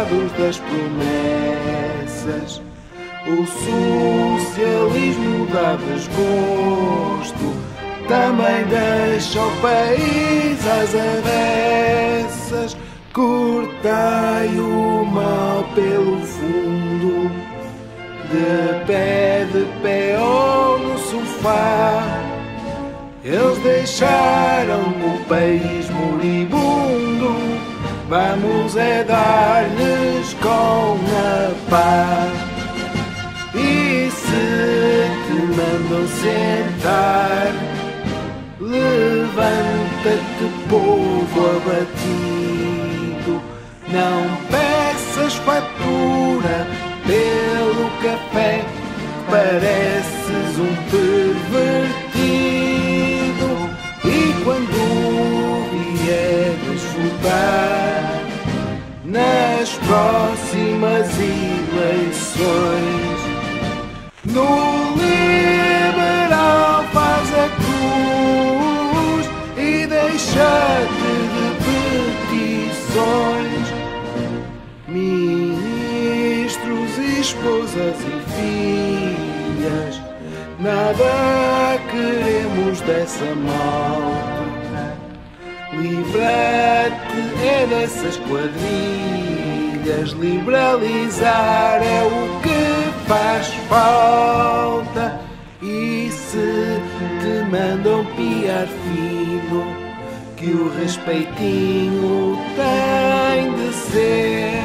enamorados das promessas. O socialismo dá desgosto, também deixa o país às avessas. Cortai o mal pelo fundo, de pé ou no sofá. Eles deixaram o país moribundo, vamos é dar-lhes com a paz. E se te mandam sentar, levanta-te, povo abatido. Não peças fatura pelo café, pareces um pervertido. E quando vieres votar nas próximas eleições, no liberal faz a cruz e deixa-te de petições. Ministros, esposas e filhas, nada queremos dessa malta. Livra-te é dessas quadrilhas, liberalizar é o que faz falta. E se te mandam piar fino, que o respeitinho tem de ser,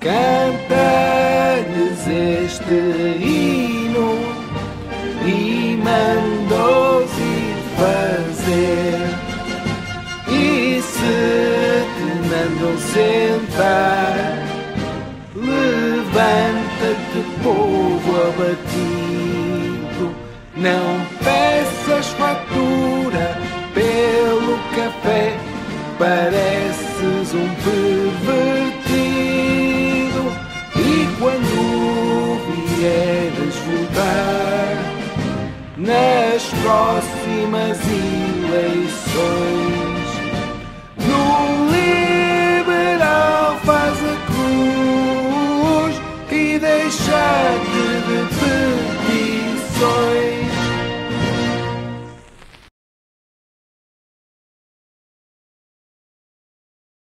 canta-lhes este hino e manda-os ir fazer. E se te mandam sentar, levanta-te, povo abatido. Não peças fatura pelo café, pareces um pervertido. E quando vieres votar nas próximas eleições,